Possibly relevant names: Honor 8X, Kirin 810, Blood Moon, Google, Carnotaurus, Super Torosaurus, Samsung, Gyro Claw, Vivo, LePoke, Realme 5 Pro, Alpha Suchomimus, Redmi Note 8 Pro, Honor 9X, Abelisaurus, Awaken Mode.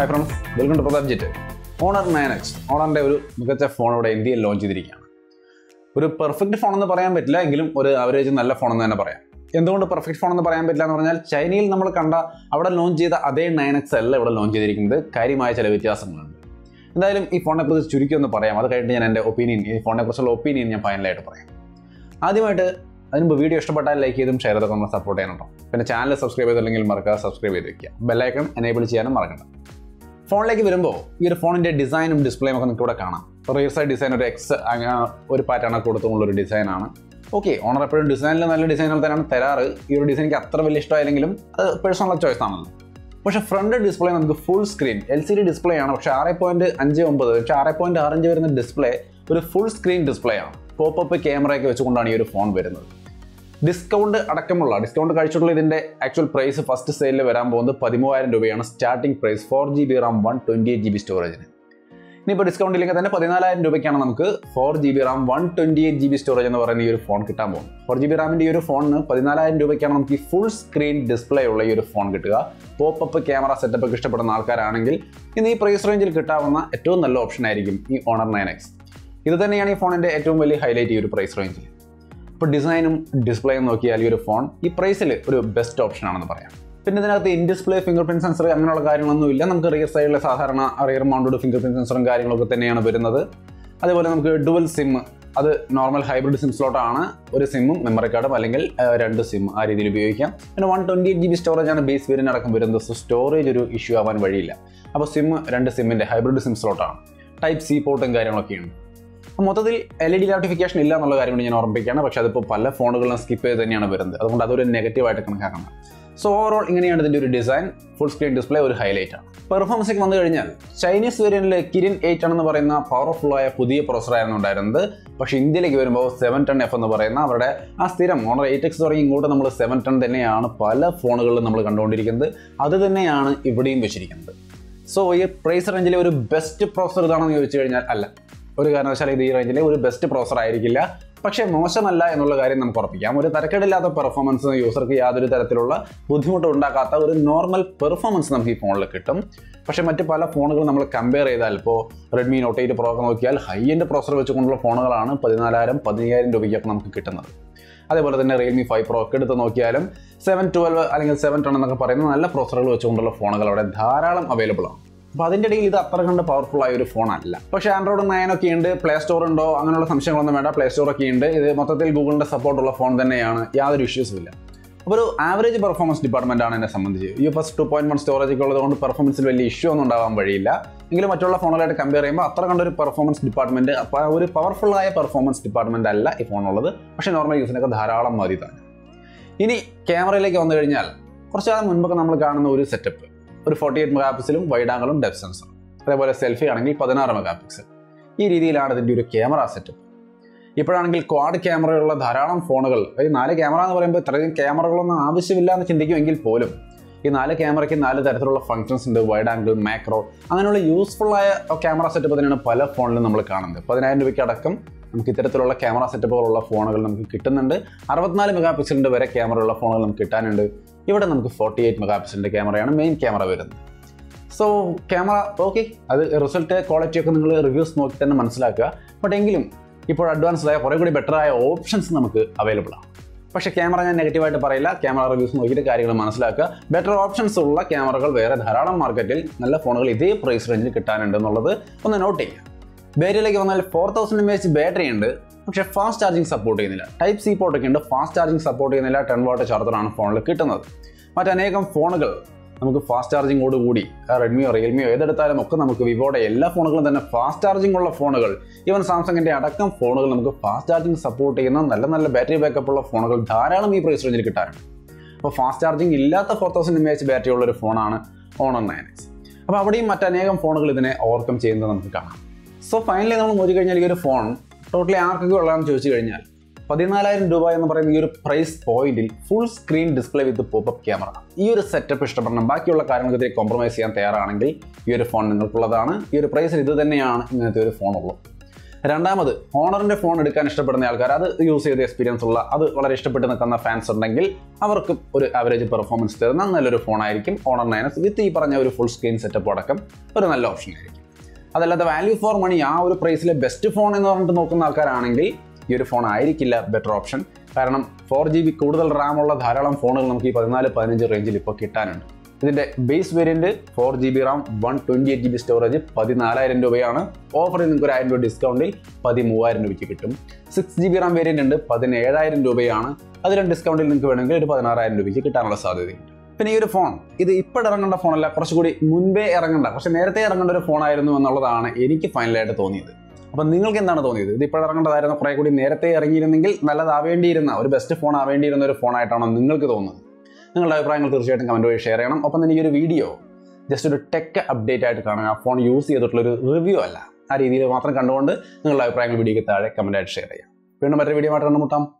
Hi friends, welcome to POP UP. Honor 9X. Honor's a phone in India launch. A perfect phone is an average phone. What is perfect phone? In China, we have launched the 9XL. If you have a student, you can opinion. If you video, like and share and support the channel. Subscribe to the bell icon. Enable the phone. This phone is design and display. Rear side design is X pattern design. Okay, Honor apparent design and design is personal choice. But the front display is full screen. LCD display is 4.59 display is full screen display. Pop-up camera is a phone. Discount is the actual price of first sale is starting price 4GB RAM 128GB storage. Now, discount is 4GB RAM 128GB storage phone. 4GB RAM phone is full screen display. Pop-up camera setup is a price range. This Honor 9X. This is the phone that highlights the price range. Design and display phone is the best option. If you have an in-display fingerprint sensor, you can use a rear-mounted fingerprint sensor. That's a dual SIM, that's a normal hybrid SIM slot. One SIM, memory card, and two SIM. 128GB storage is the base variant, so storage is an issue. So SIM is two SIM, hybrid SIM slot. Type-C port is available. LED notification is not available, but skip it. Negative. So overall, this design, full screen display is a highlight. Performance is the Chinese variant Kirin 810 is powerful processor, but in India, 710F is the Honor 8X 710 is the phone. So this price range is the best processor. Best processor. But we will see the performance of the user. We will see the normal performance of the phone. But we will compare the Redmi Note 8 Pro with the high-end processor. We will see the Realme 5 Pro with the 712 and 710 processor. But this is not a powerful phone. But Android 9 and Play Store and Play Store and Google support phone. There issues. But average performance department is first 2.1 storage performance issue. Compare performance department powerful performance department. Normal setup. 48MP wide angle depth sensor. Selfie 16MP. This is the camera setup. Now, quad camera is a phone. If camera, functions wide angle, macro. Useful camera setup in phone. We have a camera setup for a phone. We have a 64MP camera phone. We have a 48MP camera and main camera. So, camera, okay. That's the result of quality reviews. But now, advanced better options available. But the camera is negative. Camera reviews better options for camera. We have a market phone in this price range. Battery is 4000mAh battery, but fast charging support. Type-C port is fast charging support, 10W charger on the phone. But phone is fast charging. Redmi or Realme or Vivo, all phones are fast charging. Even Samsung phone is fast charging support, and battery backup phone is very good. Fast charging is not 4000mAh battery phone on Honor 9X. So, we can overcome these phones. So finally, we have a phone totally $14,000 Dubai price point full screen display with the pop-up camera. This setup is compromise. This phone is the price. This phone രണ്ടാമത് ഓണറിന്റെ phone എടുക്കാൻ ഇഷ്ടപ്പെടുന്ന ആൾക്കാർ, അത് use ചെയ്ത experience ഉള്ള, അത് വളരെ ഇഷ്ടപ്പെട്ട് നിൽക്കുന്ന ഫാൻസ് ഉണ്ടെങ്കിൽ അവർക്ക് ഒരു ആവറേജ് പെർഫോമൻസ് തരുന്ന നല്ലൊരു ഫോണായിരിക്കും ഓണർ 9X വിത്ത് ഈ പറഞ്ഞ ഒരു ഫുൾ സ്ക്രീൻ സെറ്റപ്പ് അടക്കം ഒരു നല്ല ഓപ്ഷൻ ആയിരിക്കും. അതല്ലാതെ വാല്യൂ ഫോർ മണി ആ ഒരു പ്രൈസിലെ ബെസ്റ്റ് ഫോൺ എന്ന് പറഞ്ഞിട്ട് നോക്കുന്ന ആൾക്കാരാണെങ്കിൽ ഈ ഒരു ഫോൺ ആയിരിക്കില്ല ബെറ്റർ ഓപ്ഷൻ. കാരണം 4GB കൂടുതൽ റാമുള്ള ധാരാളം ഫോണുകൾ നമുക്ക് ഈ 14-15 റേഞ്ചിൽ ഇപ്പോൾ കിട്ടാനുണ്ട്. ഇതിൻ്റെ base variant 4GB Ram 128GB storage 14,000 രൂപയാണ്. ഓഫറിൽ നിങ്ങൾക്ക് ഒരു 1,000 രൂപ ഡിസ്കൗണ്ടിൽ 13,000 രൂപയ്ക്ക് കിട്ടും. 6GB റാം വേരിയൻ്റ് ഉണ്ട്, 17,000 രൂപയാണ്. അതിലും ഡിസ്കൗണ്ടിൽ നിങ്ങൾക്ക് വേണമെങ്കിൽ ഒരു 16,000 രൂപയ്ക്ക് കിട്ടാനുള്ള സാധ്യതയുണ്ട്. പിന്നെ ഈ ഒരു ഫോൺ, ഇത് ഇപ്പോൾ ഇറങ്ങേണ്ട ഫോണല്ല, കുറച്ചുകൂടി മുൻപേ ഇറങ്ങേണ്ട, പക്ഷേ നേരത്തെ ഇറങ്ങേണ്ട ഒരു ഫോണായിരുന്നു എന്നുള്ളതാണ് എനിക്ക് ഫൈനലായിട്ട് തോന്നിയത്. അപ്പം നിങ്ങൾക്ക് എന്താണ് തോന്നിയത്? ഇത് ഇപ്പോൾ ഇറങ്ങേണ്ടതായിരുന്നു, കുറേ കൂടി നേരത്തെ ഇറങ്ങിയിരുന്നെങ്കിൽ നല്ലതാവേണ്ടിയിരുന്ന, ഒരു ബെസ്റ്റ് ഫോൺ ആവേണ്ടിയിരുന്ന ഒരു ഫോണായിട്ടാണോ നിങ്ങൾക്ക് തോന്നുന്നത്? നിങ്ങളുടെ അഭിപ്രായങ്ങൾ തീർച്ചയായിട്ടും കമൻറ്റ് വഴി ഷെയർ ചെയ്യണം. ഒപ്പം തന്നെ ഈ ഒരു വീഡിയോ ജസ്റ്റ് ഒരു ടെക് അപ്ഡേറ്റ് ആയിട്ട് കാണുക, ആ ഫോൺ യൂസ് ചെയ്തിട്ടുള്ളൊരു റിവ്യൂ അല്ല, ആ രീതിയിൽ മാത്രം കണ്ടുകൊണ്ട് നിങ്ങളുടെ അഭിപ്രായങ്ങൾ വീഡിയോയ്ക്ക് താഴെ കമൻറ്റായിട്ട് ഷെയർ ചെയ്യാം. വീണ്ടും മറ്റൊരു വീഡിയോ ആയിട്ട് കണ്ടുമുട്ടാം.